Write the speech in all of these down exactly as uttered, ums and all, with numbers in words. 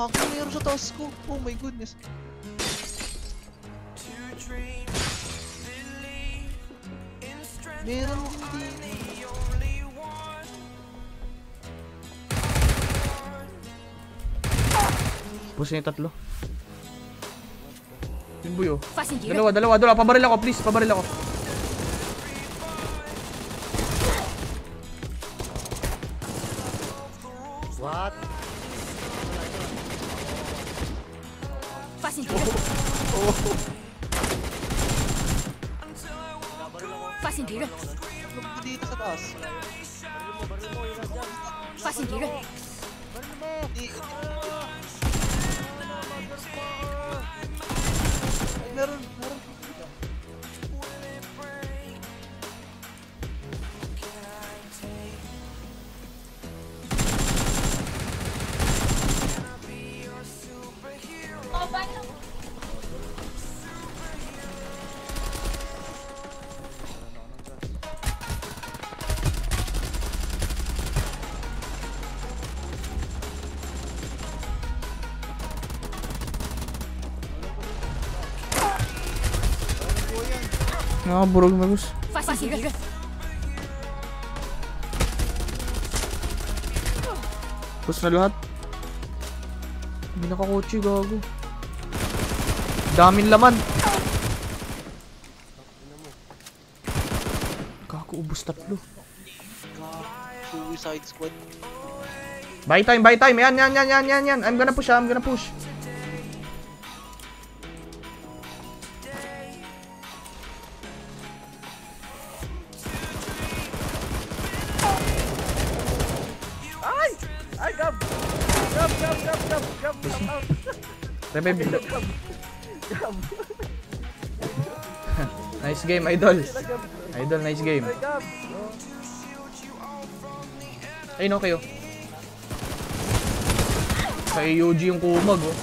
Wah, aku mayroon sa taas ko. Oh my goodness. Meron akong di... Pusin yung tatlo. Yung buyo. Dalawa, dalawa, dalawa. Pabaril ako, please. Pabaril ako. What? Pasin. Oh. Pasin dito. Dito sa taas. Pasin dito. Meron, meron. Ah, burung bagus. Fasih. Push na lahat. Hindi nakakotse, gago. Daming laman. Gago, ubos tatlo. Suicide squad. Buy time, buy time. Yan, yan, yan, yan, yan, yan. I'm gonna push, I'm gonna push. Baby. Nice game, idol. Idol, nice game. Ay, no kayo. Sa A O G yung kumag, oh.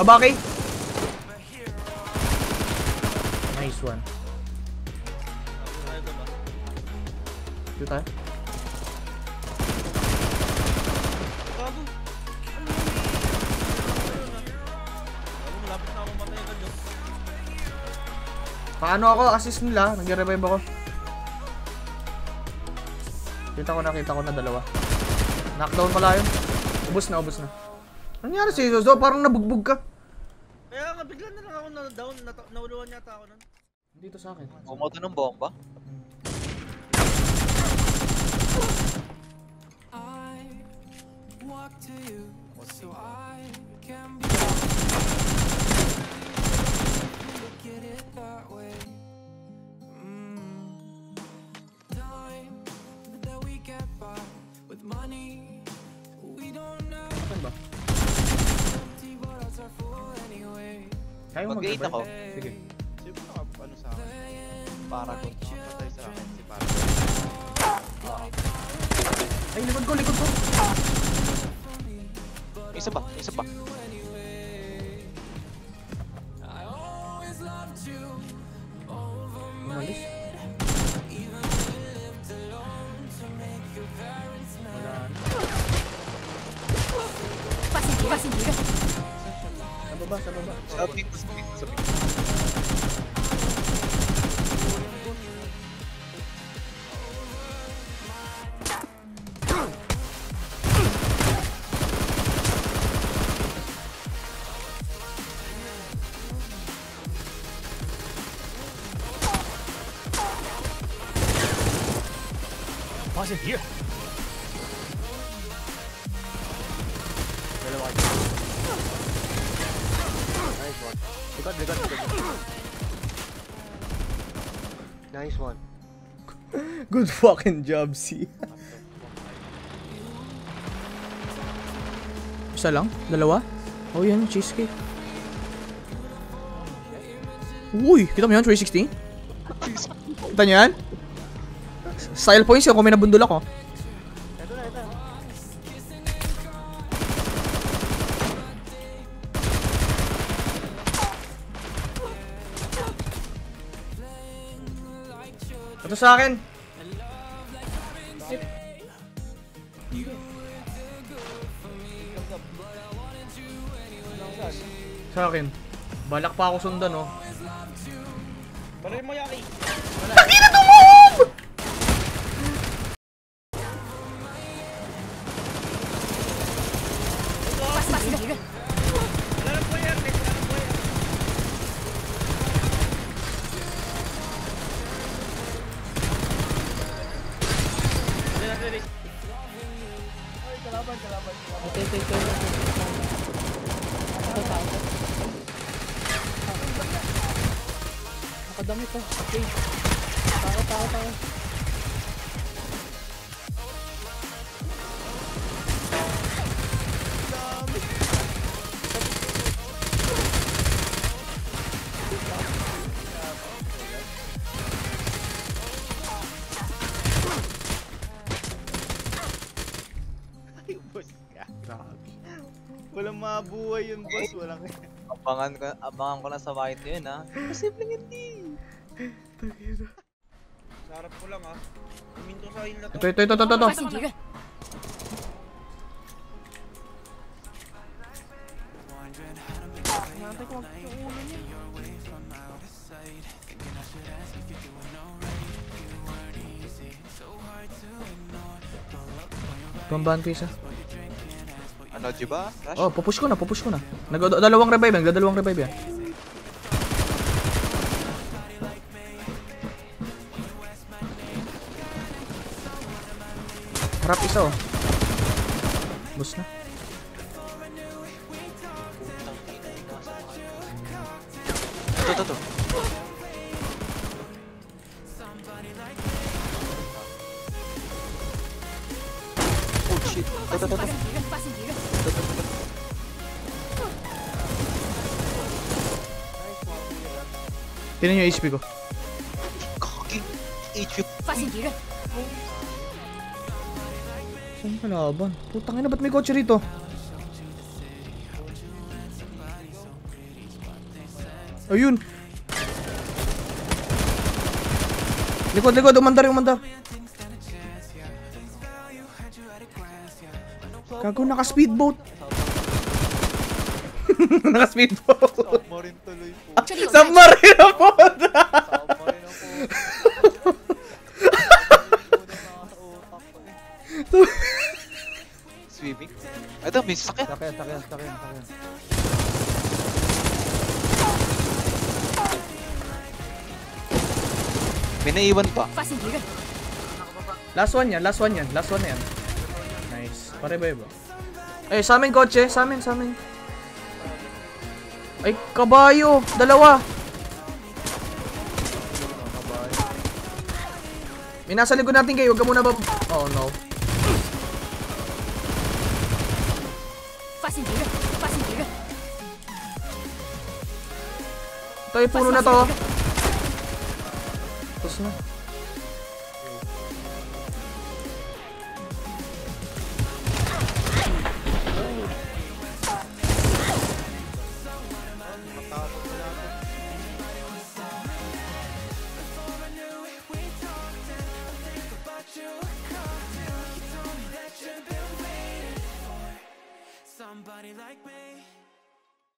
Babaki. Nice one. Dito tayo. Paano ako? Assist nila. Nag-revive ako. Kita ko na, kita ko na dalawa. Knockdown pala yun. Ubus na, ubus na. Ano nangyari si Zozo? Parang nabugbog ka. Kaya nga, bigla na lang ako na-down. Nauluan yata ako nun. Dito sa akin. Bumoto ng bomba? Mag-gate ako. Sige. Sige na ako ano sa akin. Para ko patay sa akin si Para. Ay, likod ko, likod ko. Isa pa, isa pa. Umalis. Wala. Pasin, pasin, pasin. Baba, sa baba. Sa pinto, sa pinto, sa pinto. What's it here? Dekat, dekat, dekat. Nice one. Good fucking job, C. Isa lang? Dalawa? Oh, yan. Cheesecake. Uy! Kita mo yan? three sixty? Kita nyo yan? Style points yun kung may nabundol ako. Ito sa akin. Sip. Sa akin. Balak pa ako sundan, oh. Balay mo, Yaki. Takina tumuhog! Dami ko, okay. Tao, tao, tao. Ay, boss ka. Grabe. Walang mabuhay yun, boss. Walang... Abangan ko, abangan ko na sa white yun, ha? Posibleng hindi. Sarap ko lang, ah. Kuminto sa akin na to. Ito, ito, ito, ito, ito, ito. Pambahan ko isa. Ano, diba? Oh, pupush ko na, pupush ko na. Nagdadalawang revive yan, nagdadalawang revive yan. Harap isa, oh. Bus na. Ito, ito, ito. Oh, shit. Ito, ito, ito. Ito, ito, ito. Tignan nyo yung H P ko. H P ko. Saan ka laban? Putang ina, ba't may kotse rito? Ayun! Likod, likod! Umandar, umandar! Gago, naka-speedboat! Naka-speedboat! Submarine tuloy po! Submarine na po! Submarine na po! Swimming? Ito, may sakit! Sakit, sakit, sakit, sakit. May naiwan pa. Last one yan, last one yan, last one yan. Nice. Pare ba iba? Eh, sa amin kotse, sa amin, sa amin. Ay, kabayo! Dalawa! May nasa likod natin kayo, huwag ka muna ba... Oh no. Ito ay puno na to. Tapos na.